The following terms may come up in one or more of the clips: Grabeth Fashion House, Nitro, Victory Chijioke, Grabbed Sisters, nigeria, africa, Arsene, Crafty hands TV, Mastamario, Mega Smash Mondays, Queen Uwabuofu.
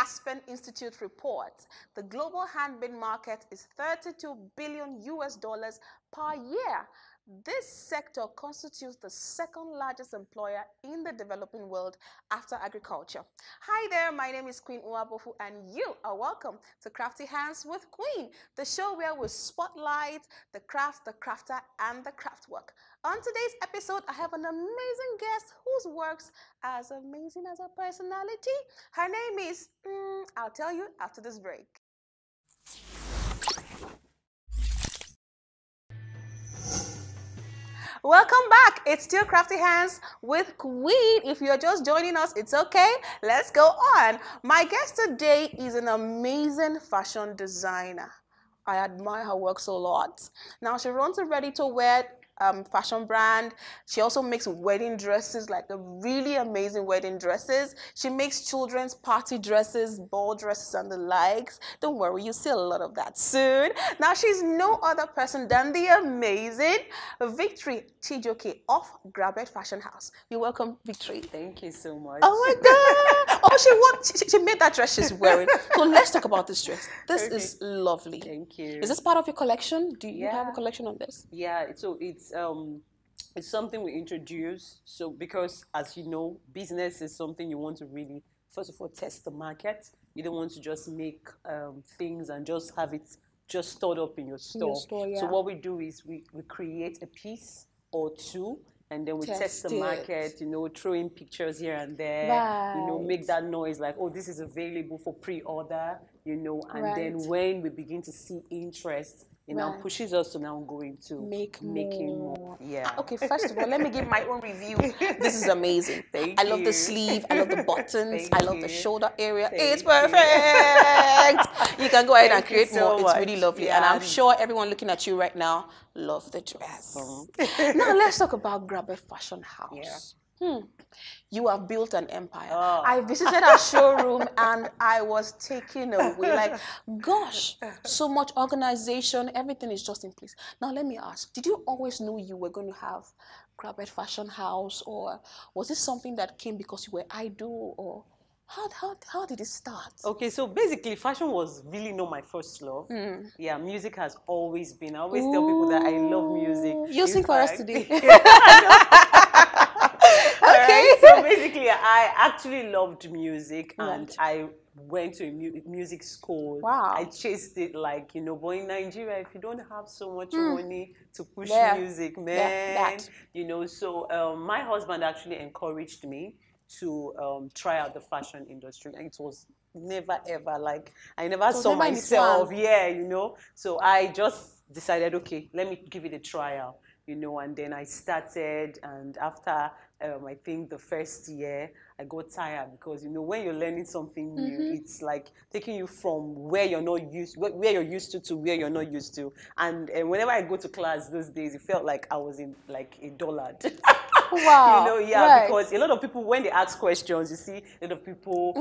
Aspen Institute reports the global handmade market is $32 billion per year. This sector constitutes the second largest employer in the developing world after agriculture. Hi there, my name is Queen Uwabuofu, and you are welcome to Crafty Hands with Queen, the show where we spotlight the craft, the crafter, and the craftwork. On today's episode, I have an amazing guest whose works are as amazing as her personality. Her name is, I'll tell you after this break. Welcome back. It's still Crafty Hands with Queen. If you're just joining us, it's okay. Let's go on. My guest today is an amazing fashion designer. I admire her work so lot. Now she runs a ready-to-wear fashion brand. She also makes wedding dresses, like the really amazing wedding dresses. She makes children's party dresses, ball dresses, and the likes. Don't worry, you'll see a lot of that soon. Now, she's no other person than the amazing Victory Chijioke of Grabeth Fashion House. You're welcome, Victory. Thank you so much. Oh my God! Oh, she made that dress she's wearing. So let's talk about this dress. This is lovely. Thank you. Is this part of your collection? Do you have a collection on this? Yeah. So it's something we introduce, so because, as you know, business is something you want to really, first of all, test the market. You don't want to just make things and just have it just stored up in your store. So what we do is we create a piece or two, and then we test the market, you know, throw in pictures here and there, you know, make that noise like, oh, this is available for pre-order, you know, and then when we begin to see interest, it now pushes us to now go into making more. Yeah. Okay, first of all, let me give my own review. This is amazing. Thank you. I love the sleeve. I love the buttons. I love the shoulder area. It's perfect. You can go ahead and create more. It's really lovely. Yeah. And I'm sure everyone looking at you right now love the dress. Now, let's talk about Grabeth Fashion House. Yeah. You have built an empire. Oh. I visited our showroom and I was taken away. Like, gosh, so much organization, everything is just in place. Now, let me ask, did you always know you were going to have Grabeth Fashion House, or was this something that came because you were idle, or how did it start? Okay, so basically, fashion was really not my first love. Yeah, music has always been. I always tell people that I love music. You'll sing for us today. Okay. So basically, I actually loved music, and I went to a music school. Wow. I chased it, like, you know, but in Nigeria, if you don't have so much money to push music, man, you know. So my husband actually encouraged me to try out the fashion industry, and it was never ever, like, I never saw myself. Yeah, you know. So I just decided, okay, let me give it a trial. You know, and then I started, and after I think the first year, I got tired because, you know, when you're learning something new, it's like taking you from where you're not used, where you're used to where you're not used to. And whenever I go to class those days, it felt like I was in like a dullard. Wow. You know, because a lot of people, when they ask questions, you see a lot of people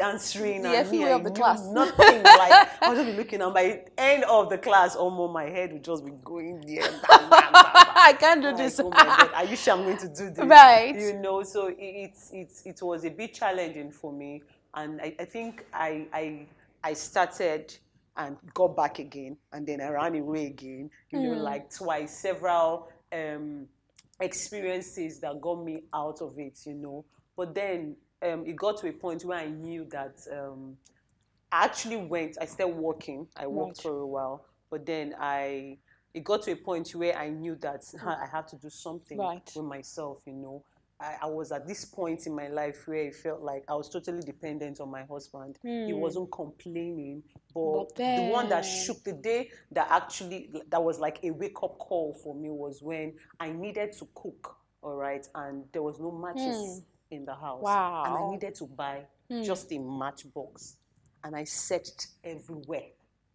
answering, and me, I knew nothing. Like, I'll just be looking, and by the end of the class, almost my head would just be going there. Bam, bam, bam, bam. I can't do this. Oh my God, are you sure I'm going to do this? Right. You know, so it was a bit challenging for me, and I think I started and got back again, and then I ran away again. You know, like twice, several. Experiences that got me out of it, you know. But then it got to a point where I knew that I actually went, I started working. I worked for a while, but then it got to a point where I knew that I have to do something with myself, you know. I was at this point in my life where it felt like I was totally dependent on my husband. He wasn't complaining, but the one that shook the day, that was like a wake-up call for me, was when I needed to cook, all right, and there was no matches in the house. Wow. And I needed to buy just a matchbox, and I searched everywhere.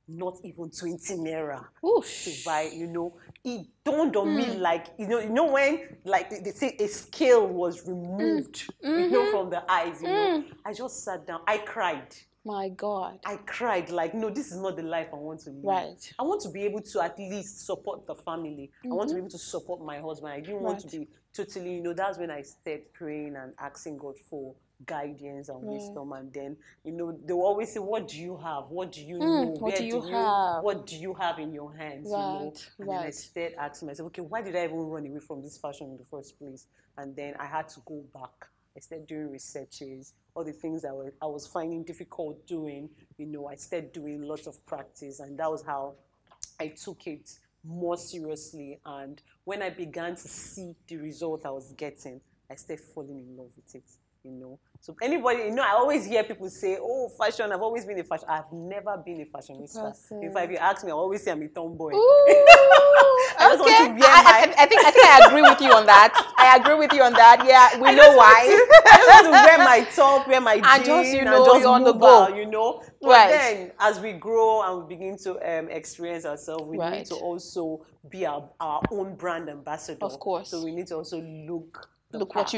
Not even 20 naira to buy, you know. It dawned on me, like, you know when, like, they say a scale was removed, you know, from the eyes, you know. I just sat down. I cried. My God. I cried, like, no, this is not the life I want to live. Right. I want to be able to at least support the family. I want to be able to support my husband. I didn't want to be totally, you know. That's when I started praying and asking God for guidance and wisdom, and then, you know, they will always say, what do you have? What do you know? What do you have in your hands? Right. You know? And then I started asking myself, okay, why did I even run away from this fashion in the first place? And then I had to go back. I started doing researches, all the things that I was finding difficult doing, you know, I started doing lots of practice, and that was how I took it more seriously. And when I began to see the result I was getting, I started falling in love with it, you know. So anybody, you know, I always hear people say, oh, fashion, I've always been a fashion. I've never been a fashionista. In fact, if you ask me, I always say I'm a tomboy. I think I agree with you on that. I agree with you on that. Yeah, we know why. I just want to wear my top, wear my jeans, and just, you know, just on the go, you know. But then, as we grow and we begin to experience ourselves, we need to also be our own brand ambassador. Of course. So we need to also look the part.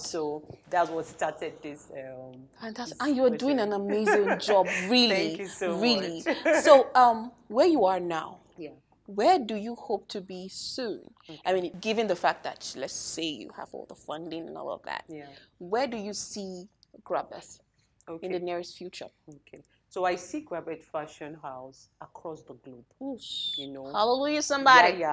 So that's what started this. And you're doing an amazing job, really. Thank you so much. So, where you are now, where do you hope to be soon? I mean, given the fact that, let's say, you have all the funding and all of that, where do you see Grabeth in the nearest future? Okay. So I see Grabeth Fashion House across the globe, you know. Hallelujah, somebody. You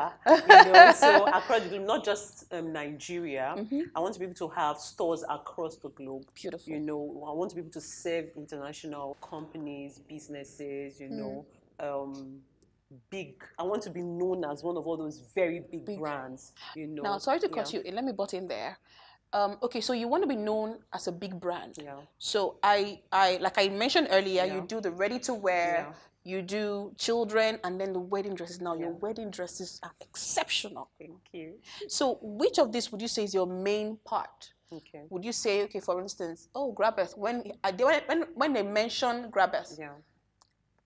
know, so across the globe, not just Nigeria. I want to be able to have stores across the globe. Beautiful. You know, I want to be able to serve international companies, businesses, you know, big. I want to be known as one of all those very big brands, you know. Now, sorry to cut you. Let me butt in there. Okay, so you want to be known as a big brand. So I like I mentioned earlier, you do the ready-to-wear, you do children, and then the wedding dresses. Now your wedding dresses are exceptional. Thank you. So which of these would you say is your main part? Okay. Would you say, okay, for instance, oh, Grabeth, when they mention Grabeth, I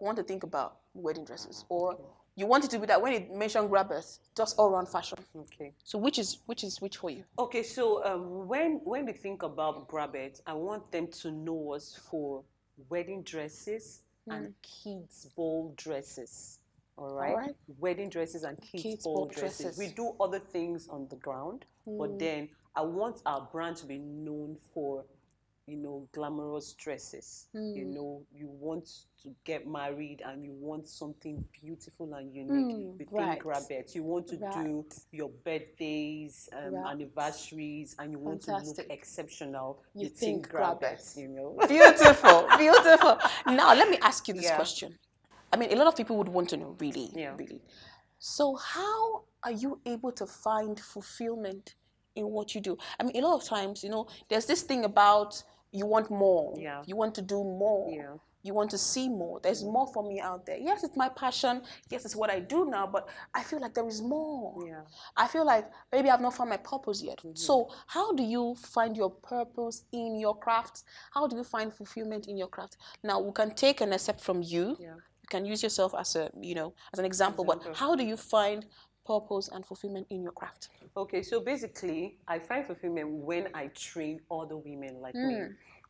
want to think about wedding dresses, or you want it to be that when it mentioned Grabeth, just all around fashion. Okay. So which for you? Okay, so when we think about Grabeth, I want them to know us for wedding dresses and kids' ball dresses. All right? Wedding dresses and kids' ball dresses. We do other things on the ground, but then I want our brand to be known for, you know, glamorous dresses. You know, you want to get married and you want something beautiful and unique within Grabeth. You want to do your birthdays, anniversaries, and you want to look exceptional within Grabeth, you know. Beautiful, beautiful. Now, let me ask you this question. I mean, a lot of people would want to know, really, really. So how are you able to find fulfillment in what you do? I mean, a lot of times, you know, there's this thing about you want more, you want to do more, you want to see more. There's more for me out there. Yes, it's my passion. Yes, it's what I do now, but I feel like there is more. I feel like maybe I've not found my purpose yet. So how do you find your purpose in your craft? How do you find fulfillment in your craft? Now, we can take an excerpt from you. You can use yourself as a, you know, as an example, but how do you find purpose and fulfillment in your craft? Okay, so basically, I find fulfillment when I train other women like me.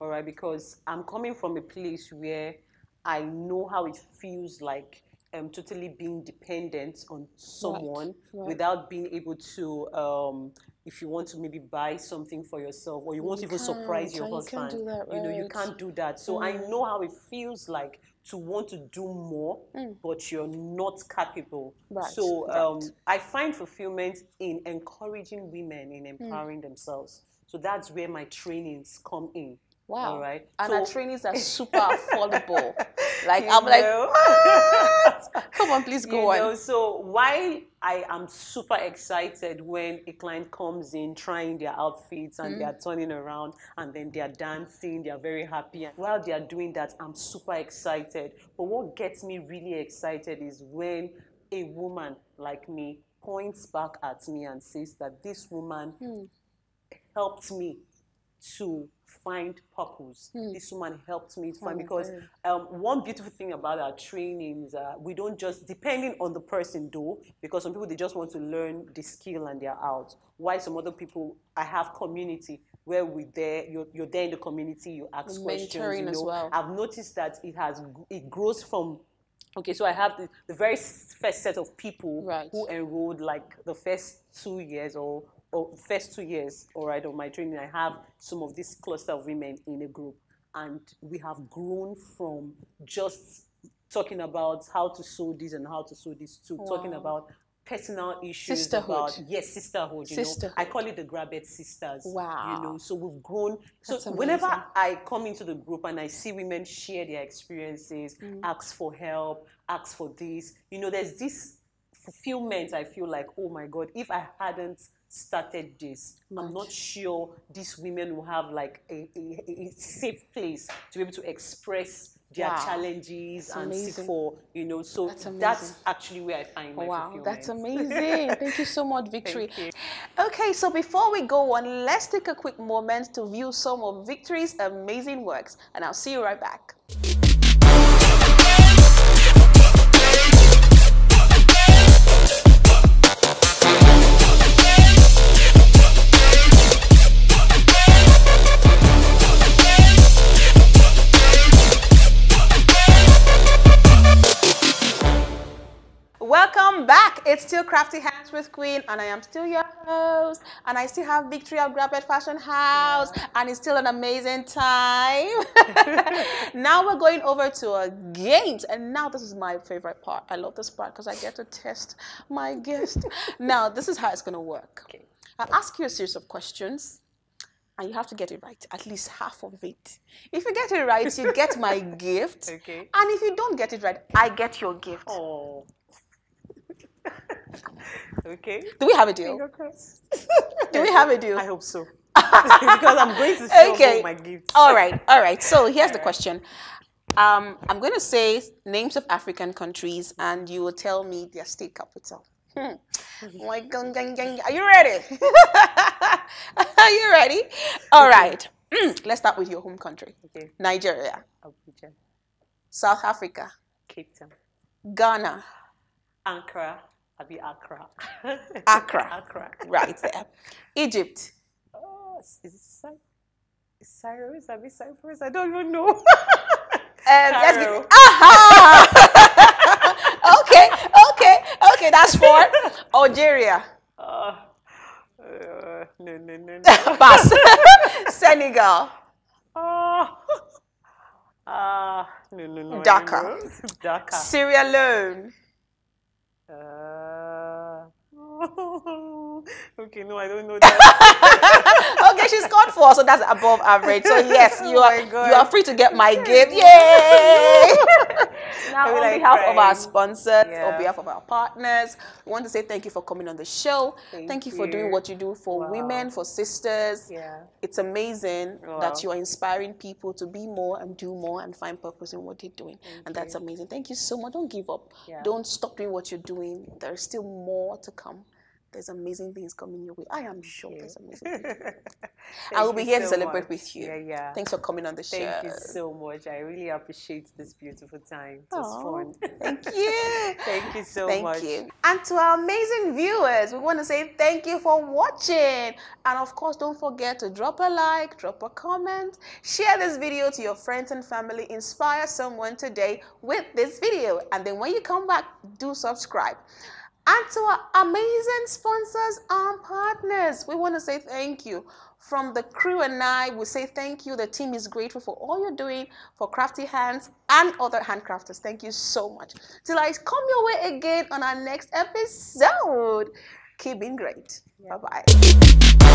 All right, because I'm coming from a place where I know how it feels like totally being dependent on someone without being able to, if you want to maybe buy something for yourself, or you want to even surprise your husband, you know, you can't do that. So I know how it feels like to want to do more, but you're not capable. So I find fulfillment in encouraging women, in empowering themselves. So that's where my trainings come in. Wow. All right. And so, our trainings are super affordable. Like, I'm like, what? Come on, please go on. You know, so why I am super excited when a client comes in trying their outfits and they are turning around and then they are dancing, they are very happy. And while they are doing that, I'm super excited. But what gets me really excited is when a woman like me points back at me and says that this woman helped me to find purpose. This woman helped me to find, because one beautiful thing about our training is we don't just, depending on the person though, because some people, they just want to learn the skill and they're out. While some other people, I have community where we're there, you're there in the community, you ask questions. Mentoring, you know, as well. I've noticed that it grows from, okay, so I have the very first set of people who enrolled like the first 2 years or first 2 years, all right, of my training, I have some of this cluster of women in a group, and we have grown from just talking about how to sew this and how to sew this to talking about personal issues, sisterhood. About sisterhood. You sisterhood. Know, I call it the Grabbed Sisters. Wow. You know, so we've grown. That's so amazing. Whenever I come into the group and I see women share their experiences, ask for help, ask for this, you know, there's this fulfillment. I feel like, oh my God, if I hadn't started this, I'm not sure these women will have like a safe place to be able to express their challenges and seek for, you know, so that's actually where I find my fulfillment. Wow, that's amazing. Thank you so much, Victory. Okay, so before we go on, let's take a quick moment to view some of Victory's amazing works, and I'll see you right back. Welcome back. It's still Crafty Hands with Queen, and I am still your host, and I still have Victory of Grabeth Fashion House, and it's still an amazing time. Now we're going over to a games, and now this is my favorite part. I love this part because I get to test my guest. Now this is how it's going to work. Okay. I'll ask you a series of questions, and you have to get it right, at least half of it. If you get it right, you get my gift, and if you don't get it right, I get your gift. Oh. Okay. Do we have a deal? Do we have a deal? I hope so. Because I'm going to show you my gifts. All right. All right. So here's the question. I'm going to say names of African countries, and you will tell me their state capital. Are you ready? Are you ready? All right. Let's start with your home country. Okay. Nigeria. Abuja. South Africa. Cape Town. Ghana. Ankara. Accra. Right there. Egypt. Oh, is it Cyrus? Cyprus? I don't even know. Let's get, aha! Okay, that's four. Algeria. No. Pass. Senegal. No. Dhaka. Sierra Leone. Okay, no, I don't know that. Okay, she's scored 4, so that's above average. So yes, you are free to get my gift. Yay! Now, on behalf of our sponsors, on behalf of our partners, we want to say thank you for coming on the show. Thank you for doing what you do for women, for sisters. Yeah. It's amazing that you are inspiring people to be more and do more and find purpose in what they're doing. And that's amazing. Thank you so much. Don't give up. Yeah. Don't stop doing what you're doing. There is still more to come. There's amazing things coming your way. I am sure there's amazing things. I will be here to celebrate with you. Yeah. Thanks for coming on the show. Thank you so much. I really appreciate this beautiful time. It was fun. Thank you. Thank you so much. Thank you. And to our amazing viewers, we want to say thank you for watching. And of course, don't forget to drop a like, drop a comment, share this video to your friends and family, inspire someone today with this video. And then when you come back, do subscribe. And to our amazing sponsors and partners, we want to say thank you. From the crew and I, we say thank you. The team is grateful for all you're doing for Crafty Hands and other handcrafters. Thank you so much. Till I come your way again on our next episode. Keep being great. Bye-bye.